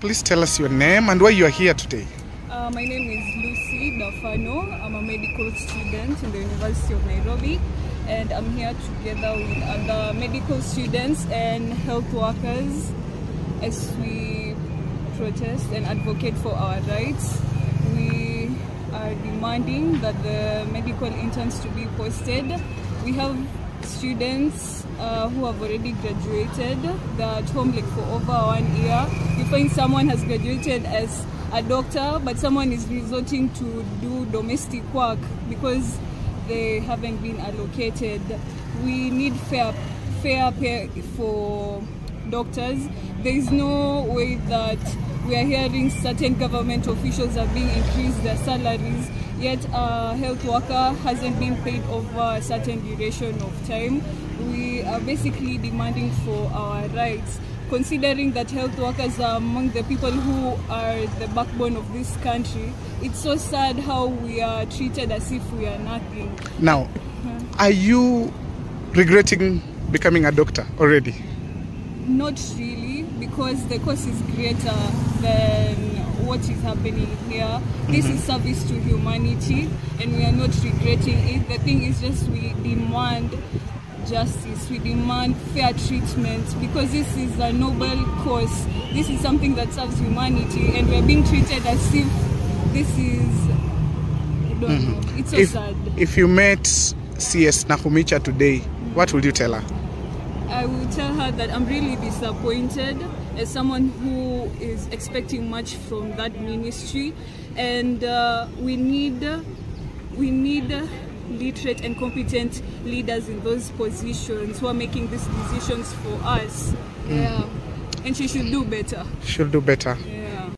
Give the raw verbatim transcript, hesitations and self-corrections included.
Please tell us your name and why you are here today. Uh, my name is Lucy Dafano. I'm a medical student in the University of Nairobi, and I'm here together with other medical students and health workers as we protest and advocate for our rights. We are demanding that the medical interns to be posted. We have students uh, who have already graduated. They are at home like for over one year. You find someone has graduated as a doctor, but someone is resorting to do domestic work because they haven't been allocated. We need fair, fair pay for doctors. There is no way that we are hearing certain government officials are being increased their salaries, yet a health worker hasn't been paid over a certain duration of time. We are basically demanding for our rights, considering that health workers are among the people who are the backbone of this country. It's so sad how we are treated as if we are nothing. Now, are you regretting becoming a doctor already? Not really, because the cost is greater than what is happening here. This is service to humanity, and we are not regretting it. The thing is just we demand justice, we demand fair treatment, because this is a noble cause. This is something that serves humanity, and we are being treated as if this is, I don't mm-hmm. know, it's so if, sad. If you met C S Nakumicha today, mm-hmm. what would you tell her? I will tell her that I'm really disappointed as someone who is expecting much from that ministry, and uh, we need we need literate and competent leaders in those positions who are making these decisions for us. Mm. Yeah, and she should do better. She'll do better. Yeah.